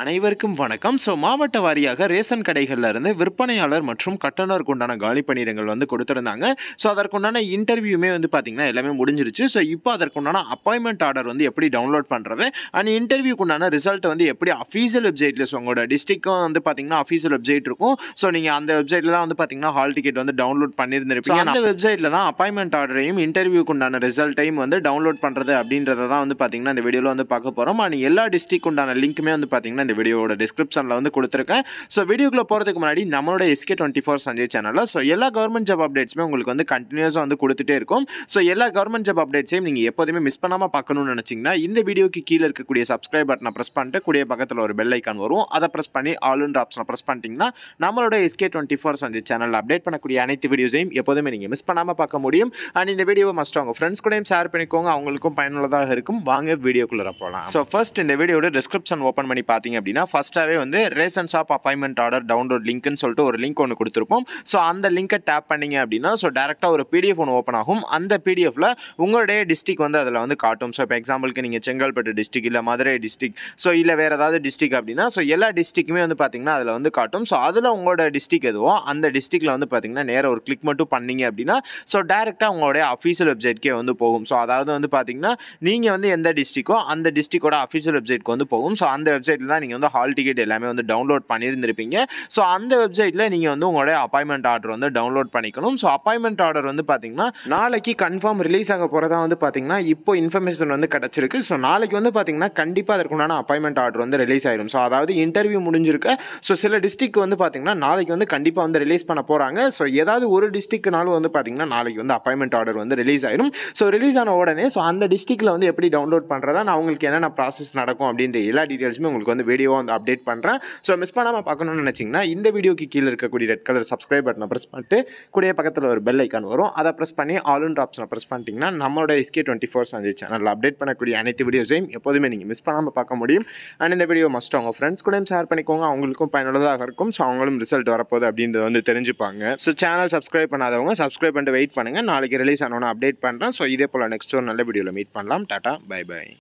அனைவருக்கும் வணக்கம். மாவட்ட வாரியாக ரேஷன் கடைகளில் இருந்து விற்பனையாளர் மற்றும் கட்டணருக்கு உண்டான காலி பணியிடங்கள் வந்து கொடுத்துருந்தாங்க. அதற்குண்டான இன்டர்வியூமே வந்து பார்த்தீங்கன்னா எல்லாமே முடிஞ்சிருச்சு. இப்போ அதற்குண்டான அப்பாயின்மெண்ட் ஆர்டர் வந்து எப்படி டவுன்லோட் பண்ணுறது அண்ட் இன்டர்வியூக்குண்டான ரிசல்ட் வந்து எப்படி அஃபீஷியல் வெப்சைட்டில் உங்களோட டிஸ்ட்ரிக்கும் வந்து பார்த்தீங்கன்னா அஃபீஷியல் வெப்சைட் இருக்கும். நீங்கள் அந்த வெப்சைட்டில் தான் வந்து பார்த்தீங்கன்னா ஹால் டிக்கெட் வந்து டவுன்லோட் பண்ணியிருந்திருப்பீங்க. அந்த வெப்சைட்டில் தான் அப்பாயின்மெண்ட் ஆர்டரையும் இன்டர்வியூக்குண்டான ரிசல்ட்டையும் வந்து டவுன்லோட் பண்ணுறது அப்படின்றத தான் வந்து பார்த்தீங்கன்னா இந்த வீடியோவில் வந்து பார்க்க போகிறோம். அண்ட் எல்லா டிஸ்ட்ரிக் உண்டான லிங்க்குமே வந்து பார்த்தீங்கன்னா இந்த வீடியோட டிஸ்கிரிப்ஷனில் வந்து கொடுத்துருக்கேன். வீடியோக்குள்ள போகிறதுக்கு முன்னாடி நம்மளோட SK 24 சஞ்சய் சேனலில் எல்லா கவர்மெண்ட் ஜாப் அப்டேட்ஸுமே உங்களுக்கு வந்து கண்டினியூஸாக வந்து கொடுத்துட்டே இருக்கும். எல்லா கவர்மெண்ட் ஜாப் அப்டேட்ஸையும் நீங்கள் எப்போதுமே மிஸ் பண்ணாமல் பார்க்கணும்னு நினச்சிங்கன்னா இந்த வீடியோக்கு கீழே இருக்கக்கூடிய சப்ஸ்கிரைப் பட்டனை ப்ரெஸ் பண்ணிட்டு கூடிய பக்கத்தில் ஒரு பெல் ஐக்கான் வரும், அதை ப்ரெஸ் பண்ணி ஆளுன்ற ஆப்ஷனை ப்ரெஸ் பண்ணிட்டீங்கன்னா நம்மளோட SK 24 சஞ்சய் சேனலில் அப்டேட் பண்ணக்கூடிய அனைத்து வீடியோஸையும் எப்போதுமே நீங்கள் மிஸ் பண்ணாமல் பார்க்க முடியும். அண்ட் இந்த வீடியோவை மஸ்ட் அவங்க ஃப்ரெண்ட்ஸ் கூடயும் ஷேர் பண்ணிக்கோங்க, அவங்களுக்கும் பயனுள்ளதாக இருக்கும். வாங்க வீடியோக்குள்ளே போகலாம். ஃபர்ஸ்ட் இந்த வீடியோட டிஸ்கிரிப்ஷன் ஓப்பன் பண்ணி பார்த்தீங்க அப்படின்னா ஃபர்ஸ்ட்டாகவே வந்து ration shop appointment order download லிங்க்னு சொல்லிட்டு ஒரு லிங்க் ஒன்று கொடுத்துருப்போம். அந்த லிங்கை டேப் பண்ணிங்க அப்படின்னா டேரெக்டாக ஒரு பிடிஎஃப் ஒன்று ஓப்பன் ஆகும். அந்த பிடிஎஃப்ல உங்களுடைய டிஸ்ட்ரிக் வந்து அதில் வந்து காட்டும். இப்போ எக்ஸாம்பிளுக்கு நீங்கள் செங்கல்பட்டு டிஸ்ட்ரிக் இல்லை மதுரை டிஸ்ட்ரிக் இல்லை வேறு ஏதாவது டிஸ்ட்ரிக் அப்படின்னா எல்லா டிஸ்ட்ரிக்குமே வந்து பார்த்தீங்கன்னா அதில் வந்து காட்டும். அதில் உங்களோட டிஸ்ட்ரிக் எதுவோ அந்த டிஸ்ட்ரிக்டில் வந்து பார்த்தீங்கன்னா நேராக ஒரு கிளிக் மட்டும் பண்ணிங்க அப்படின்னா டேரெக்டாக உங்களுடைய அஃபீஷியல் வெப்சைட்கே வந்து போகும். அதாவது வந்து பார்த்தீங்கன்னா நீங்கள் வந்து எந்த டிஸ்ட்ரிக்கோ அந்த டிஸ்ட்ரிக்கோட அஃபீஷியல் வெப்சைட்க்கு வந்து போகும். அந்த வெப்சைட்டில் தான் நீங்கள் வந்து ஹால் டிக்கெட் எல்லாமே வந்து டவுன்லோட் பண்ணியிருந்திருப்பீங்க. அந்த வெப்சைட்டில் நீங்கள் வந்து உங்களுடைய அப்பாயின்மெண்ட் ஆர்டர் வந்து டவுன்லோட் பண்ணிக்கணும். அப்பாயின்மெண்ட் ஆர்டர் வந்து பார்த்தீங்கன்னா நாளைக்கு கன்ஃபார்ம் ரிலீஸ் ஆக போகிறதா வந்து பார்த்தீங்கன்னா இப்போ இன்ஃபர்மேஷன் வந்து கிடச்சிருக்கு. நாளைக்கு வந்து பார்த்தீங்கன்னா கண்டிப்பாக அதற்குண்டான அப்பாயின்மெண்ட் ஆர்டர் வந்து ரிலீஸ் ஆகிடும். அதாவது இன்டர்வியூ முடிஞ்சிருக்கு. சில டிஸ்ட்ரிக் வந்து பார்த்தீங்கன்னா நாளைக்கு வந்து கண்டிப்பாக வந்து ரிலீஸ் பண்ண போகிறாங்க. ஏதாவது ஒரு டிஸ்ட்ரிக்னாலும் வந்து பார்த்தீங்கன்னா நாளைக்கு வந்து அப்பாயின்மெண்ட் ஆர்டர் வந்து ரிலீஸ் ஆகிடும். ரிலீஸ் ஆன உடனே அந்த டிஸ்ட்ரிக்டில் வந்து எப்படி டவுன்லோட் பண்ணுறதா அவங்களுக்கு என்னென்ன ப்ராசஸ் நடக்கும் அப்படின்ற எல்லா டீடைல்ஸுமே உங்களுக்கு வந்து வீடியோவை வந்து அப்டேட் பண்ணுறேன். மிஸ் பண்ணாமல் பார்க்கணும்னு நினச்சிங்கன்னா இந்த வீடியோக்கு கீழே இருக்கக்கூடிய ரெட் கலர் சப்ஸ்கிரைப் பட்டனை ப்ரெஸ் பண்ணிட்டு கூடிய பக்கத்தில் ஒரு பெல் ஐக்கான் வரும், அதை ப்ரெஸ் பண்ணி ஆளுன்ற ஆப்ஷனை ப்ரெஸ் பண்ணிட்டீங்கன்னா நம்மளோட SK 24 சஞ்சய் சேனலில் அப்டேட் பண்ணக்கூடிய அனைத்து வீடியோஸையும் எப்போதுமே நீங்கள் மிஸ் பண்ணாமல் பார்க்க முடியும். அண்ட் இந்த வீடியோ மஸ்ட் அவங்க ஃப்ரெண்ட்ஸ் கூடயும் ஷேர் பண்ணிக்கோங்க, அவங்களுக்கும் பயனுள்ளதாக இருக்கும். அவங்களும் ரிசல்ட் வரப்போகுது அப்படின்றது வந்து தெரிஞ்சுப்பாங்க. சேனல் சப்ஸ்கிரைப் பண்ணாதவங்க சப்ஸ்கிரைப் பண்ணிட்டு வெயிட் பண்ணுங்கள். நாளைக்கு ரிலீஸ் ஆனோன்னு அப்டேட் பண்ணுறேன். இதே போல் நெக்ஸ்ட் ஒரு நல்ல வீடியோவில் மீட் பண்ணலாம். Tata, bye by.